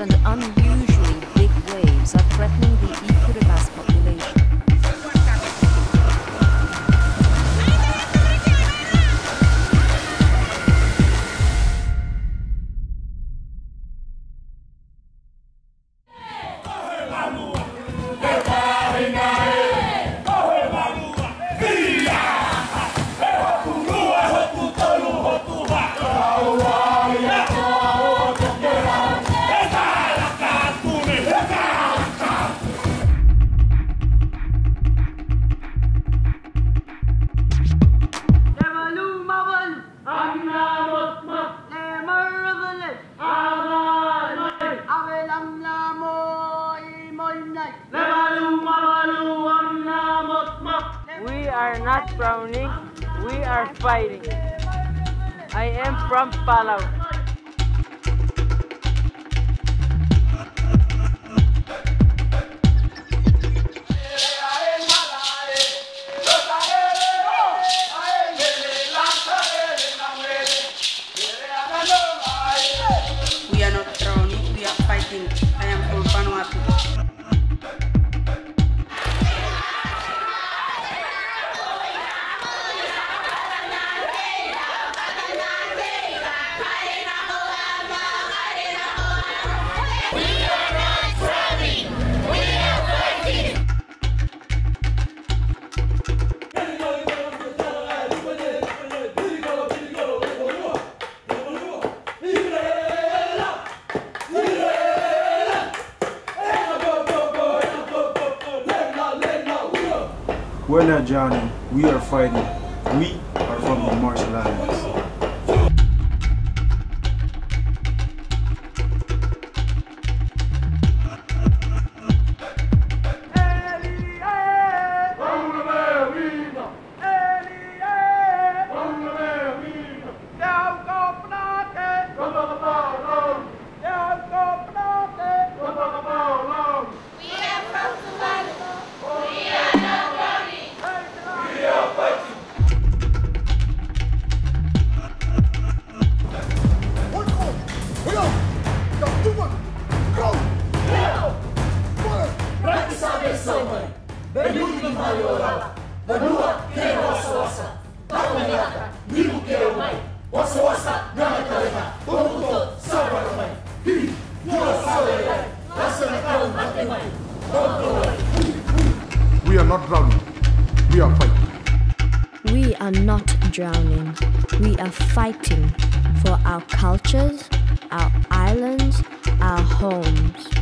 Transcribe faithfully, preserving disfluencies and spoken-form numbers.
and unusually big waves are threatening the Kiribati population. We are not frowning, we are fighting. I am from Palau. We are not frowning, we are fighting. I am from Vanuatu. We're not drowning, we are fighting. We are from the Marshall Islands. We are not drowning, we are fighting. We are not drowning, we are fighting for our cultures, our islands, our homes.